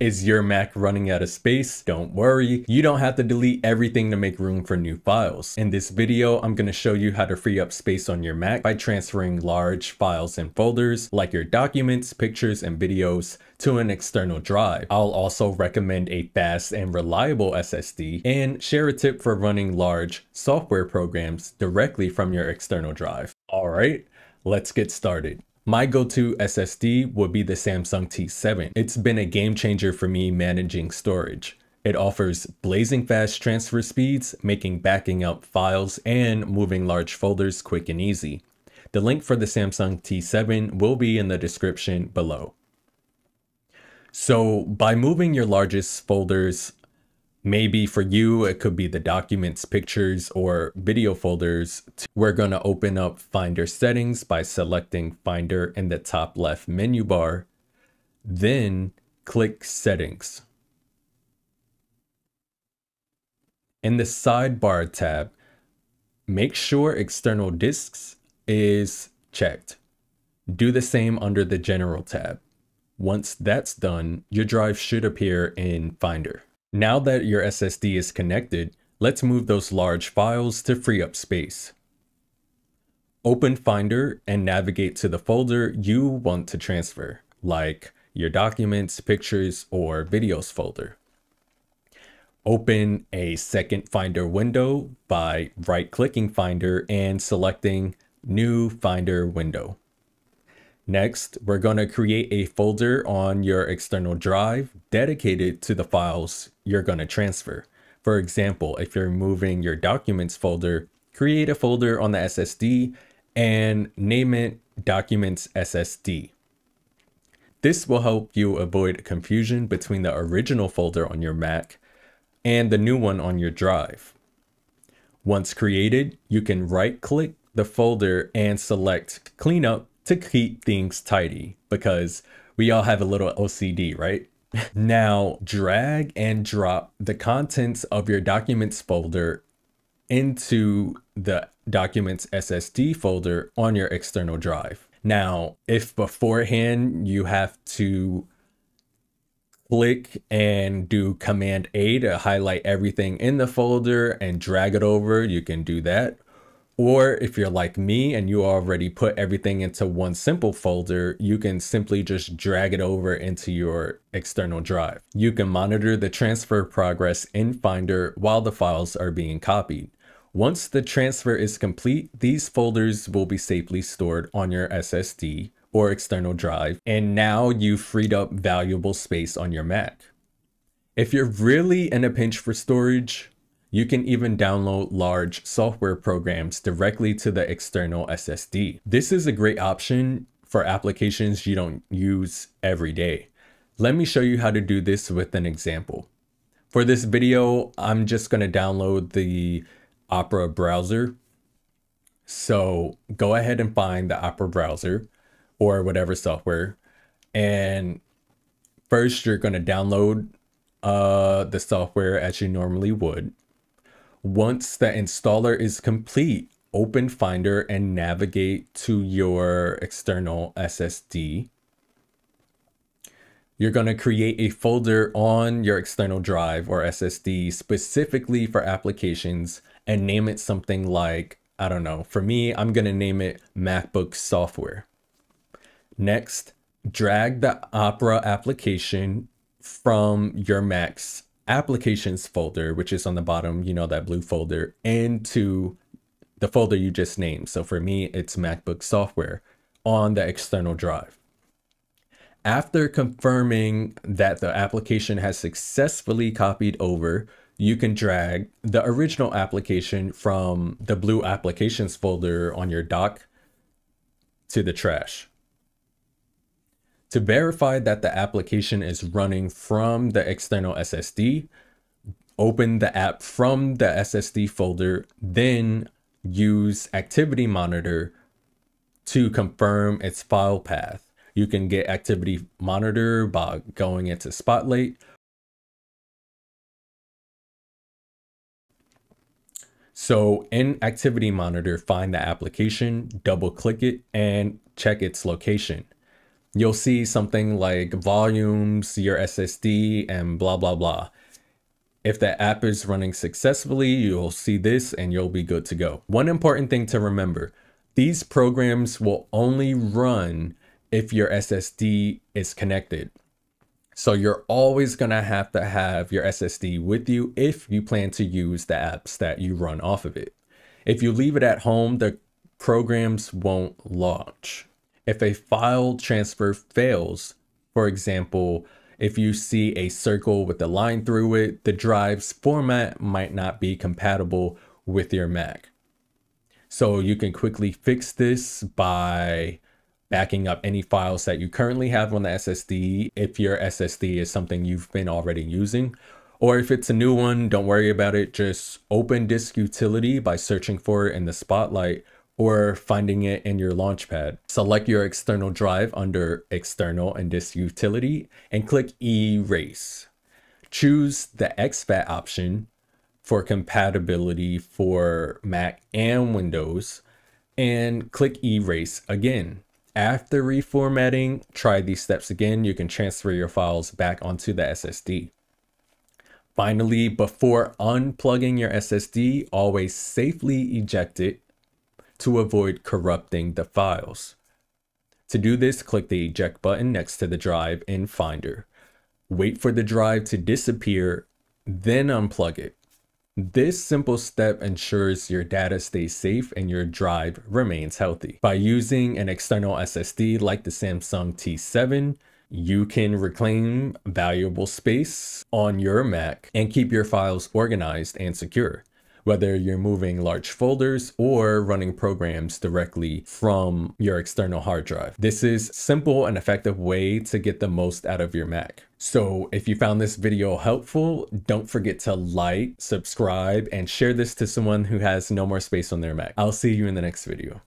Is your Mac running out of space? Don't worry, you don't have to delete everything to make room for new files. In this video, I'm going to show you how to free up space on your Mac by transferring large files and folders like your documents, pictures, and videos to an external drive. I'll also recommend a fast and reliable SSD and share a tip for running large software programs directly from your external drive. All right, let's get started. My go-to SSD would be the Samsung T7. It's been a game changer for me managing storage. It offers blazing fast transfer speeds, making backing up files and moving large folders quick and easy. The link for the Samsung T7 will be in the description below. So by moving your largest folders, maybe for you, it could be the documents, pictures, or video folders. We're going to open up Finder settings by selecting Finder in the top left menu bar, then click Settings. In the sidebar tab, make sure external disks is checked. Do the same under the General tab. Once that's done, your drive should appear in Finder. Now that your SSD is connected, let's move those large files to free up space. Open Finder and navigate to the folder you want to transfer, like your documents, pictures, or videos folder. Open a second Finder window by right-clicking Finder and selecting New Finder Window. Next, we're going to create a folder on your external drive dedicated to the files you're going to transfer. For example, if you're moving your documents folder, create a folder on the SSD and name it Documents SSD. This will help you avoid confusion between the original folder on your Mac and the new one on your drive. Once created, you can right-click the folder and select Cleanup to keep things tidy, because we all have a little OCD, right? Now drag and drop the contents of your documents folder into the documents SSD folder on your external drive. Now, if beforehand you have to click and do Command A to highlight everything in the folder and drag it over, you can do that. Or if you're like me and you already put everything into one simple folder, you can simply just drag it over into your external drive. You can monitor the transfer progress in Finder while the files are being copied. Once the transfer is complete, these folders will be safely stored on your SSD or external drive, and now you've freed up valuable space on your Mac. If you're really in a pinch for storage, you can even download large software programs directly to the external SSD. This is a great option for applications you don't use every day. Let me show you how to do this with an example. For this video, I'm just going to download the Opera browser. So go ahead and find the Opera browser or whatever software. And first, you're going to download the software as you normally would. Once the installer is complete, open Finder and navigate to your external SSD. You're going to create a folder on your external drive or SSD specifically for applications and name it something like, I don't know, for me, I'm going to name it MacBook Software. Next, drag the Opera application from your Mac's applications folder, which is on the bottom, you know, that blue folder, into the folder you just named. So for me, it's MacBook Software on the external drive. After confirming that the application has successfully copied over, you can drag the original application from the blue applications folder on your dock to the trash. To verify that the application is running from the external SSD, open the app from the SSD folder, then use Activity Monitor to confirm its file path. You can get Activity Monitor by going into Spotlight. So in Activity Monitor, find the application, double-click it, and check its location. you'll see something like volumes, your SSD, and blah, blah, blah. If the app is running successfully, you'll see this and you'll be good to go. One important thing to remember, these programs will only run if your SSD is connected. So you're always gonna have to have your SSD with you if you plan to use the apps that you run off of it. If you leave it at home, the programs won't launch. If a file transfer fails, for example, if you see a circle with a line through it, the drive's format might not be compatible with your Mac. So you can quickly fix this by backing up any files that you currently have on the SSD, if your SSD is something you've been already using. Or if it's a new one, don't worry about it. Just open Disk Utility by searching for it in the Spotlight or finding it in your Launchpad. Select your external drive under External and Disk Utility and click Erase. Choose the exFAT option for compatibility for Mac and Windows and click Erase again. After reformatting, try these steps again. You can transfer your files back onto the SSD. Finally, before unplugging your SSD, always safely eject it to avoid corrupting the files. To do this, click the eject button next to the drive in Finder. Wait for the drive to disappear, then unplug it. This simple step ensures your data stays safe and your drive remains healthy. By using an external SSD like the Samsung T7, you can reclaim valuable space on your Mac and keep your files organized and secure, whether you're moving large folders or running programs directly from your external hard drive. This is a simple and effective way to get the most out of your Mac. So if you found this video helpful, don't forget to like, subscribe, and share this to someone who has no more space on their Mac. I'll see you in the next video.